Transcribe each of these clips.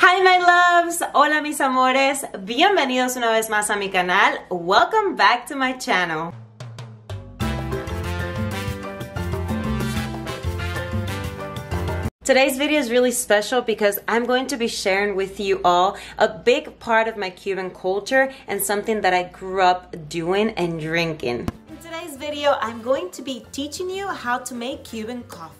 Hi my loves, hola mis amores, bienvenidos una vez más a mi canal, welcome back to my channel. Today's video is really special because I'm going to be sharing with you all a big part of my Cuban culture and something that I grew up doing and drinking. In today's video, I'm going to be teaching you how to make Cuban coffee.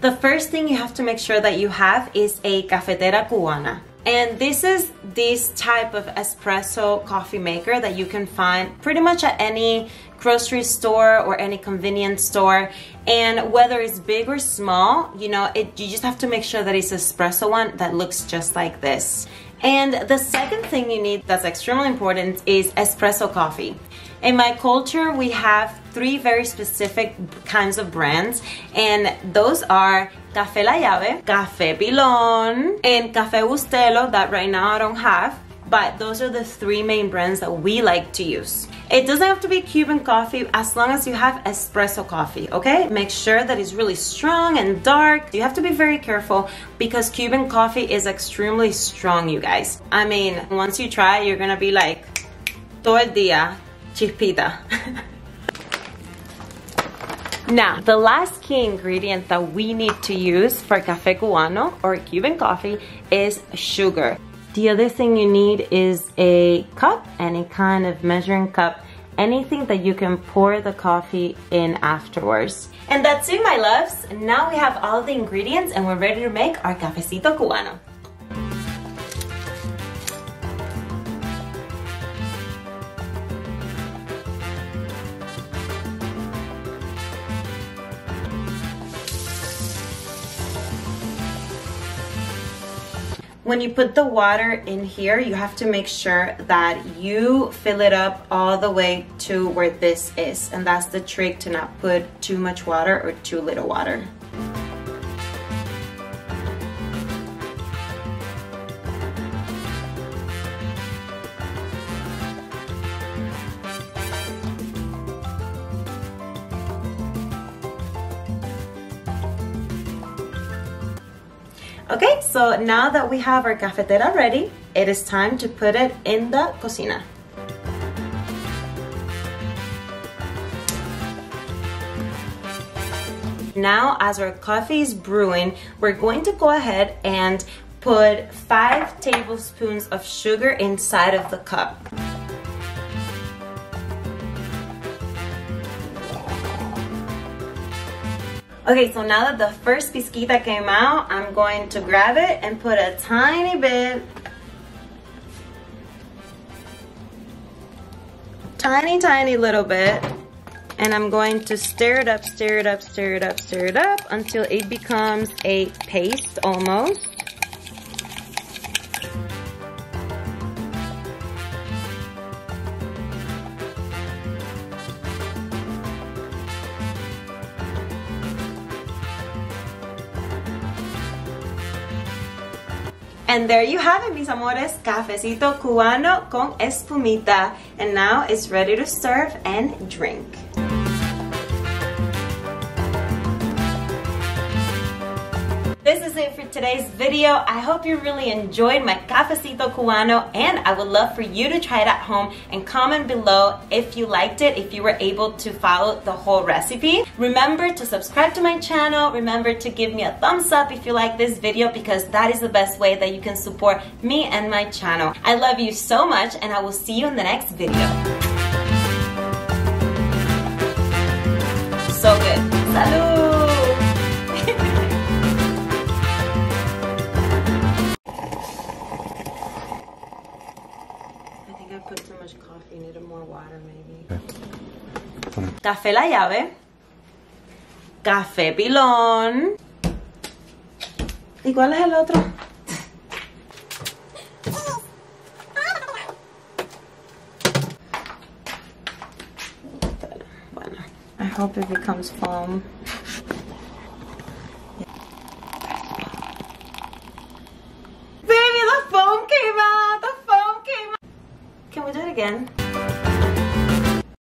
The first thing you have to make sure that you have is a Cafetera Cubana. And this is this type of espresso coffee maker that you can find pretty much at any grocery store or any convenience store. And whether it's big or small, you know, you just have to make sure that it's an espresso one that looks just like this. And the second thing you need that's extremely important is espresso coffee. In my culture, we have three very specific kinds of brands, and those are Café La Llave, Café Pilón, and Café Bustelo that right now I don't have, but those are the three main brands that we like to use. It doesn't have to be Cuban coffee as long as you have espresso coffee, okay? Make sure that it's really strong and dark. You have to be very careful because Cuban coffee is extremely strong, you guys. I mean, once you try, you're gonna be like, todo el día, chispita. Now, the last key ingredient that we need to use for Café Cubano or Cuban coffee is sugar. The other thing you need is a cup, any kind of measuring cup, anything that you can pour the coffee in afterwards. And that's it, my loves. Now we have all the ingredients and we're ready to make our cafecito cubano. When you put the water in here, you have to make sure that you fill it up all the way to where this is. And that's the trick, to not put too much water or too little water. Okay, so now that we have our cafetera ready, it is time to put it in the cocina. Now, as our coffee is brewing, we're going to go ahead and put 5 tablespoons of sugar inside of the cup. Okay, so now that the first pizquita came out, I'm going to grab it and put a tiny bit, tiny little bit, and I'm going to stir it up until it becomes a paste almost. And there you have it, mis amores, cafecito cubano con espumita. And now it's ready to serve and drink. This is it for today's video. I hope you really enjoyed my cafecito cubano, and I would love for you to try it at home and comment below if you liked it, if you were able to follow the whole recipe. Remember to subscribe to my channel. Remember to give me a thumbs up if you like this video, because that is the best way that you can support me and my channel. I love you so much, and I will see you in the next video. So good. Salud! Coffee, needed more water maybe. Okay. Café La Llave, Café Pilón. ¿Y cuál es el otro? Bueno, I hope it becomes foam. Baby, the foam came out! Can we do it again?